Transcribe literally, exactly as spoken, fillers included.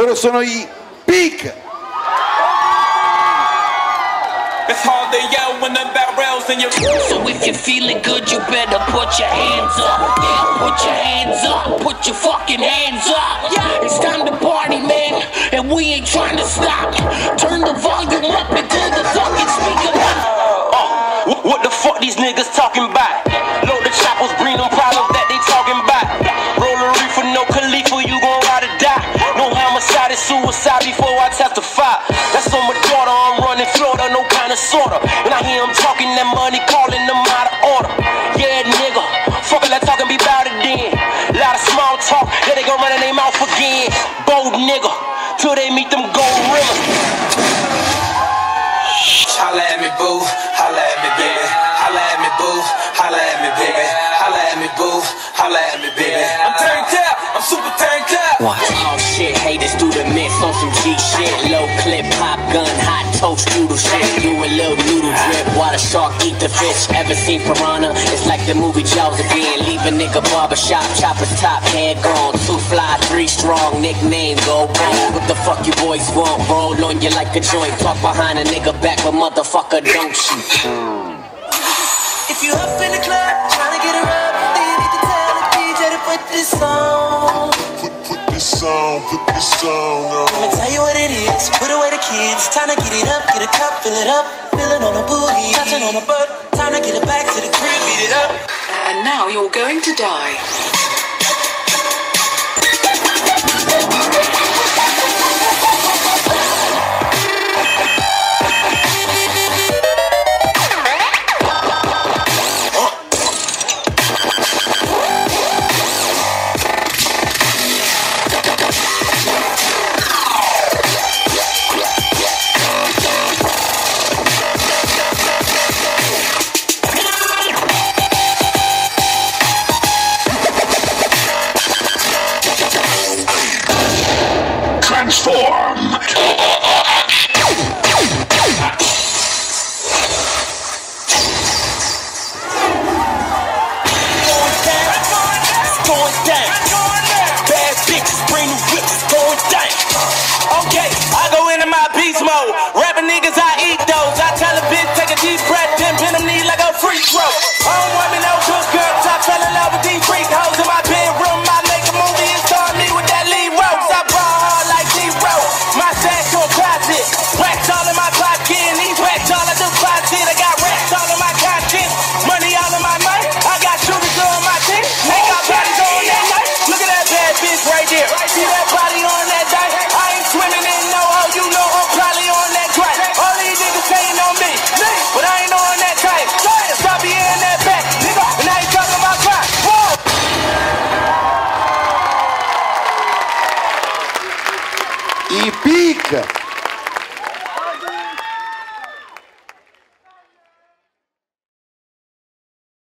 Loro sono I Big. It's hard to yell when the barrel's in your. So if you're feeling good, you better put your hands up. Yeah, put your hands up. Put your fucking hands up. Yeah, it's time to party, man, and we ain't trying to stop. Turn the volume up until the fucking speaker. Uh, uh, what the fuck these niggas talking about? Load the choppers, bring them problems that they talking about. Roll a reefer, no Khalifa, you gon' ride or die. No homicide, it's suicide before I testify. That's on my daughter, I'm running Florida, no kind of sorta. And I hear them talking that money, calling them out of order. Yeah, nigga, fuck all that talking, be bout it then. Lot of small talk, then they gon' run in their mouth again. Bold nigga, till they meet them gold rimmers. Holla at me, boo, holla at me, baby. Holla at me, boo, holla at me, baby. Holla at me, boo, holla at me, baby. I'm turned up, I'm super turned up. What? Oh shit, haters through the mix on some G shit. Low clip, pop gun, hot toast, noodle shit. Do a little noodle drip while the shark eat the fish. Ever seen Piranha? It's like the movie Jaws again. Leave a nigga barbershop, chopper's top, head gone. Two fly, three strong, nickname go bang. What the fuck you boys want? Roll on you like a joint. Talk behind a nigga back, but motherfucker don't you. If you up in the club, tryna get around, then you need to tell the D J to put this on. Put, put this on, put this on, on. I'ma tell you what it is, put away the kids. Time to get it up, get a cup, fill it up. Feeling on a booty, touching on a butt. Time to get it back to the crib, beat it up. And now you're going to die. Yeah.